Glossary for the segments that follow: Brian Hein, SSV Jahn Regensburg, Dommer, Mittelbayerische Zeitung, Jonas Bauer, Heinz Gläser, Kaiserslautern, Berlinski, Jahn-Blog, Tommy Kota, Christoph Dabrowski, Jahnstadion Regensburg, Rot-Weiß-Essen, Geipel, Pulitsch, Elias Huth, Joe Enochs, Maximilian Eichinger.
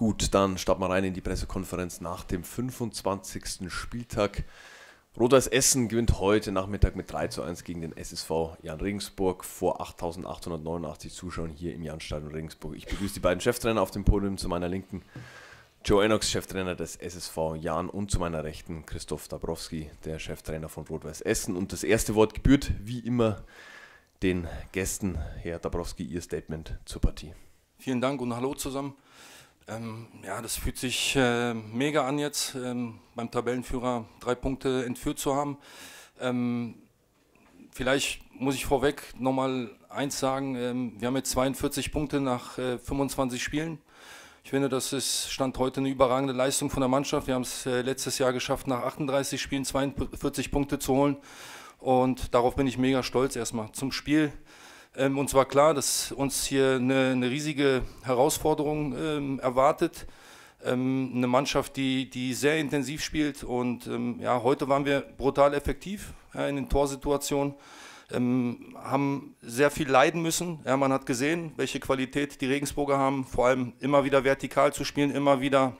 Gut, dann starten wir rein in die Pressekonferenz nach dem 25. Spieltag. Rot-Weiß-Essen gewinnt heute Nachmittag mit 3:1 gegen den SSV Jahn Regensburg vor 8.889 Zuschauern hier im Jahnstadion Regensburg. Ich begrüße die beiden Cheftrainer auf dem Podium. Zu meiner Linken Joe Enochs, Cheftrainer des SSV Jahn, und zu meiner Rechten Christoph Dabrowski, der Cheftrainer von Rot-Weiß-Essen. Und das erste Wort gebührt wie immer den Gästen. Herr Dabrowski, Ihr Statement zur Partie. Vielen Dank und hallo zusammen. Ja, das fühlt sich mega an jetzt, beim Tabellenführer 3 Punkte entführt zu haben. Vielleicht muss ich vorweg nochmal eins sagen, wir haben jetzt 42 Punkte nach 25 Spielen. Ich finde, das ist Stand heute eine überragende Leistung von der Mannschaft. Wir haben es letztes Jahr geschafft, nach 38 Spielen 42 Punkte zu holen, und darauf bin ich mega stolz. Erstmal zum Spiel. Uns war klar, dass uns hier eine riesige Herausforderung erwartet. Eine Mannschaft, die sehr intensiv spielt, und ja, heute waren wir brutal effektiv in den Torsituationen. Haben sehr viel leiden müssen. Ja, man hat gesehen, welche Qualität die Regensburger haben, vor allem immer wieder vertikal zu spielen, immer wieder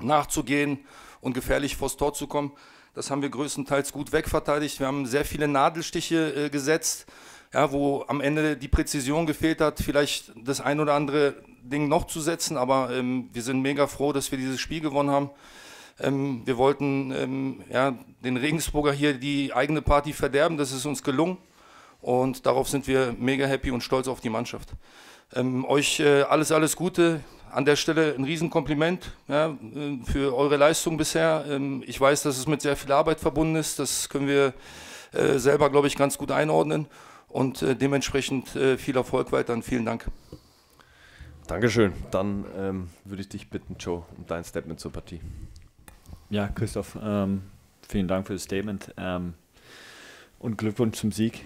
nachzugehen und gefährlich vors Tor zu kommen. Das haben wir größtenteils gut wegverteidigt. Wir haben sehr viele Nadelstiche gesetzt, ja, wo am Ende die Präzision gefehlt hat, vielleicht das ein oder andere Ding noch zu setzen, aber wir sind mega froh, dass wir dieses Spiel gewonnen haben. Wir wollten ja, den Regensburger hier die eigene Party verderben, das ist uns gelungen. Und darauf sind wir mega happy und stolz auf die Mannschaft. Euch alles Gute. An der Stelle ein Riesenkompliment, ja, für eure Leistung bisher. Ich weiß, dass es mit sehr viel Arbeit verbunden ist. Das können wir selber, glaube ich, ganz gut einordnen. Und dementsprechend viel Erfolg weiterhin. Vielen Dank. Dankeschön. Dann würde ich dich bitten, Joe, um dein Statement zur Partie. Ja, Christoph, vielen Dank für das Statement. Und Glückwunsch zum Sieg.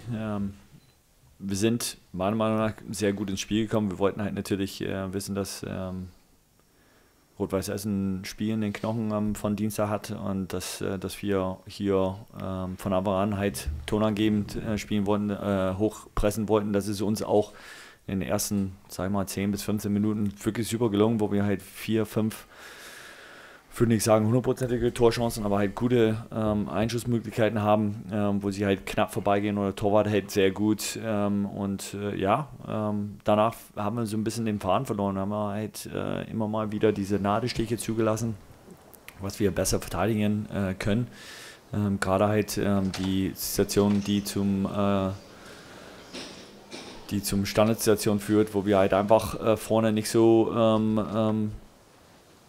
Wir sind meiner Meinung nach sehr gut ins Spiel gekommen. Wir wollten halt natürlich wissen, dass Rot-Weiß-Essen Spiel in den Knochen von Dienstag hat, und dass wir hier von Anfang an halt tonangebend spielen wollten, hochpressen wollten. Das ist uns auch in den ersten, sag ich mal, 10 bis 15 Minuten wirklich super gelungen, wo wir halt 4, 5, ich würde nicht sagen hundertprozentige Torchancen, aber halt gute Einschussmöglichkeiten haben, wo sie halt knapp vorbeigehen oder Torwart hält sehr gut. Danach haben wir so ein bisschen den Faden verloren, haben wir halt immer mal wieder diese Nadelstiche zugelassen, was wir besser verteidigen können. Gerade halt die Situationen, die zum Standardsituation führt, wo wir halt einfach vorne nicht so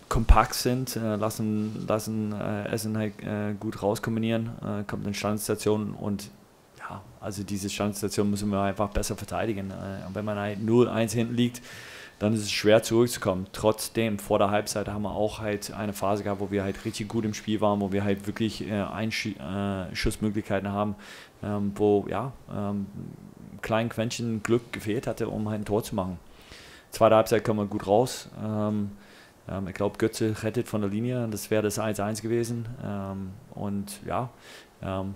kompakt sind, lassen Essen halt gut rauskombinieren, kommt in Standardsituationen, und ja, also diese Standardsituation müssen wir einfach besser verteidigen. Wenn man halt 0-1 hinten liegt, dann ist es schwer zurückzukommen. Trotzdem, vor der Halbzeit haben wir auch halt eine Phase gehabt, wo wir halt richtig gut im Spiel waren, wo wir halt wirklich Einschussmöglichkeiten haben, wo ja, kleinen Quäntchen Glück gefehlt hatte, um halt ein Tor zu machen. Zweite Halbzeit kommen wir gut raus. Ich glaube, Götze rettet von der Linie, das wäre das 1-1 gewesen. Und ja, dann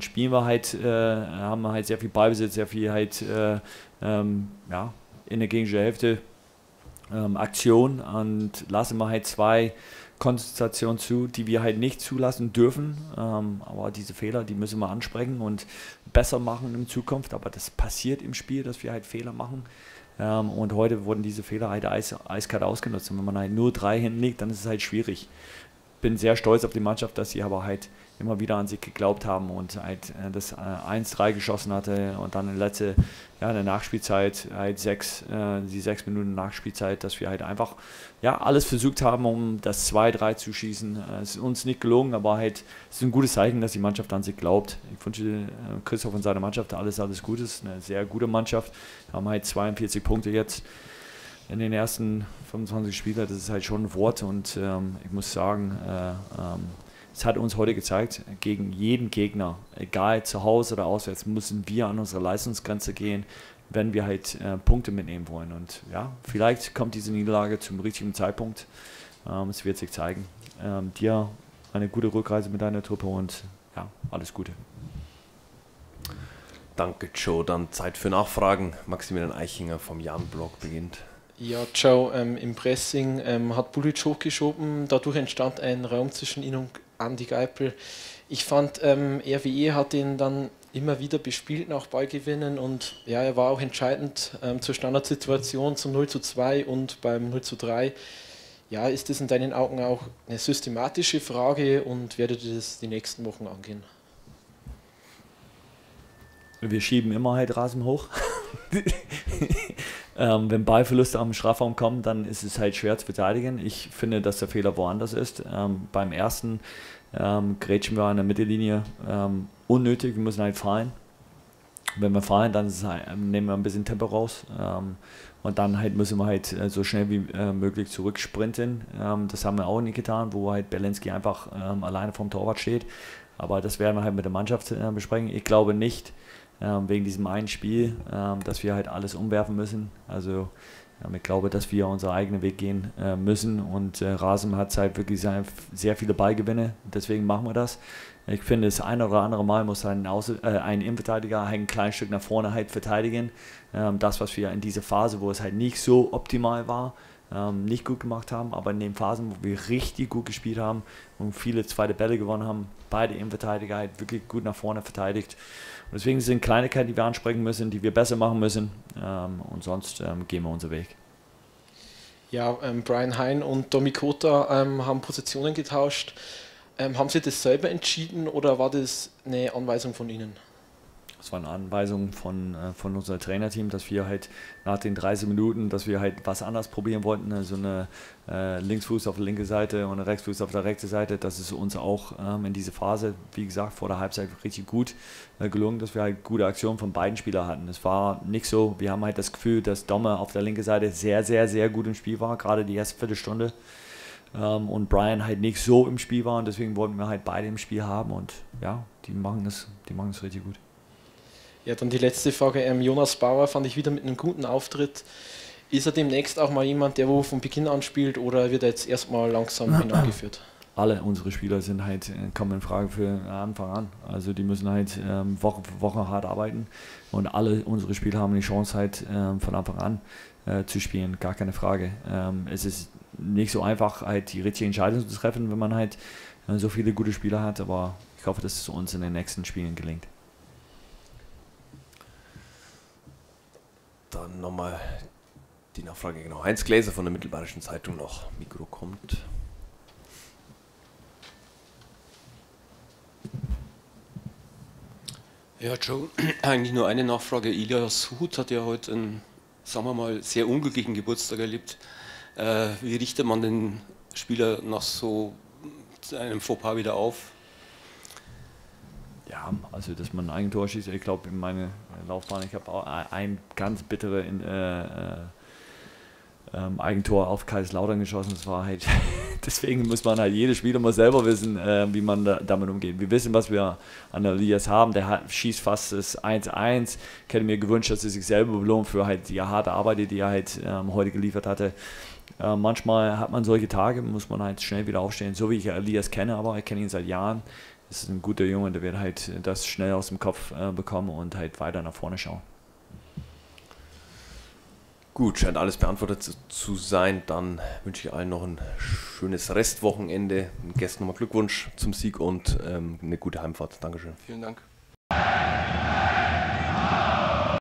spielen wir halt, haben wir halt sehr viel Ballbesitz, sehr viel halt ja, in der gegnerischen Hälfte Aktion, und lassen wir halt 2 Konzentrationen zu, die wir halt nicht zulassen dürfen. Aber diese Fehler, die müssen wir ansprechen und besser machen in Zukunft. Aber das passiert im Spiel, dass wir halt Fehler machen. Und heute wurden diese Fehler halt eiskalt ausgenutzt. Und wenn man halt nur 3 hinten liegt, dann ist es halt schwierig. Bin sehr stolz auf die Mannschaft, dass sie aber halt immer wieder an sich geglaubt haben und halt das 1-3 geschossen hatte, und dann in der Nachspielzeit, halt die 6 Minuten Nachspielzeit, dass wir halt einfach ja, alles versucht haben, um das 2-3 zu schießen. Es ist uns nicht gelungen, aber halt, es ist ein gutes Zeichen, dass die Mannschaft an sich glaubt. Ich wünsche Christoph und seiner Mannschaft alles Gutes, eine sehr gute Mannschaft. Wir haben halt 42 Punkte jetzt in den ersten 25 Spielen. Das ist halt schon ein Wort, und ich muss sagen, es hat uns heute gezeigt, gegen jeden Gegner, egal zu Hause oder auswärts, müssen wir an unsere Leistungsgrenze gehen, wenn wir halt Punkte mitnehmen wollen. Und ja, vielleicht kommt diese Niederlage zum richtigen Zeitpunkt. Es wird sich zeigen. Dir eine gute Rückreise mit deiner Truppe, und ja, alles Gute. Danke, Joe. Dann Zeit für Nachfragen. Maximilian Eichinger vom Jahn-Blog beginnt. Ja, Joe, im Pressing hat Pulitsch hochgeschoben, dadurch entstand ein Raum zwischen ihm und Andy Geipel. Ich fand, RWE hat ihn dann immer wieder bespielt nach Ballgewinnen und ja, er war auch entscheidend zur Standardsituation zum 0:2 und beim 0:3. Ja, ist das in deinen Augen auch eine systematische Frage und werdet ihr das die nächsten Wochen angehen? Wir schieben immer halt Rasen hoch. Wenn Ballverluste am Strafraum kommen, dann ist es halt schwer zu verteidigen. Ich finde, dass der Fehler woanders ist. Beim ersten grätschen wir an der Mittellinie unnötig, wir müssen halt fallen. Wenn wir fallen, dann halt, nehmen wir ein bisschen Tempo raus und dann halt müssen wir halt so schnell wie möglich zurücksprinten. Das haben wir auch nicht getan, wo halt Berlinski einfach alleine vom Torwart steht. Aber das werden wir halt mit der Mannschaft besprechen. Ich glaube nicht, wegen diesem einen Spiel, dass wir halt alles umwerfen müssen. Also ich glaube, dass wir unseren eigenen Weg gehen müssen und Rasen hat halt wirklich sehr viele Ballgewinne, deswegen machen wir das. Ich finde, das ein oder andere Mal muss ein Innenverteidiger halt ein kleines Stück nach vorne halt verteidigen. Das, was wir in dieser Phase, wo es halt nicht so optimal war, nicht gut gemacht haben, aber in den Phasen, wo wir richtig gut gespielt haben und viele zweite Bälle gewonnen haben, beide Innenverteidiger halt wirklich gut nach vorne verteidigt. Und deswegen sind Kleinigkeiten, die wir ansprechen müssen, die wir besser machen müssen und sonst gehen wir unseren Weg. Ja, Brian Hein und Tommy Kota haben Positionen getauscht. Haben Sie das selber entschieden oder war das eine Anweisung von Ihnen? Das war eine Anweisung von unserem Trainerteam, dass wir halt nach den 30 Minuten, dass wir halt was anderes probieren wollten, also eine Linksfuß auf der linken Seite und eine Rechtsfuß auf der rechten Seite. Das ist uns auch in dieser Phase, wie gesagt, vor der Halbzeit richtig gut gelungen, dass wir halt gute Aktionen von beiden Spielern hatten. Es war nicht so, wir haben halt das Gefühl, dass Dommer auf der linken Seite sehr, sehr, sehr gut im Spiel war, gerade die erste Viertelstunde und Brian halt nicht so im Spiel war und deswegen wollten wir halt beide im Spiel haben und ja, die machen das richtig gut. Ja, dann die letzte Frage. Jonas Bauer fand ich wieder mit einem guten Auftritt. Ist er demnächst auch mal jemand, der wo von Beginn an spielt oder wird er jetzt erstmal langsam hinabgeführt? Alle unsere Spieler sind halt, kommen in Frage für Anfang an. Also die müssen halt Woche für Woche hart arbeiten und alle unsere Spieler haben die Chance halt von Anfang an zu spielen, gar keine Frage. Es ist nicht so einfach, halt die richtige Entscheidung zu treffen, wenn man halt so viele gute Spieler hat, aber ich hoffe, dass es uns in den nächsten Spielen gelingt. Dann nochmal die Nachfrage, genau. Heinz Gläser von der Mittelbayerischen Zeitung noch. Mikro kommt. Ja, Joe, eigentlich nur eine Nachfrage. Elias Huth hat ja heute einen, sagen wir mal, sehr unglücklichen Geburtstag erlebt. Wie richtet man den Spieler nach so einem Fauxpas wieder auf? Ja, also dass man ein Eigentor schießt, ich glaube in meiner Laufbahn, ich habe auch ein ganz bittere Eigentor auf Kaiserslautern geschossen, das war halt, deswegen muss man halt, jeder Spieler muss selber wissen, wie man damit umgeht. Wir wissen, was wir an Elias haben, der schießt fast das 1:1, ich hätte mir gewünscht, dass er sich selber belohnt für halt die harte Arbeit, die er halt heute geliefert hatte. Manchmal hat man solche Tage, muss man halt schnell wieder aufstehen, so wie ich Elias kenne, aber ich kenne ihn seit Jahren. Das ist ein guter Junge, der wird halt das schnell aus dem Kopf bekommen und halt weiter nach vorne schauen. Gut, scheint alles beantwortet zu sein. Dann wünsche ich allen noch ein schönes Restwochenende. Den Gästen nochmal Glückwunsch zum Sieg und eine gute Heimfahrt. Dankeschön. Vielen Dank.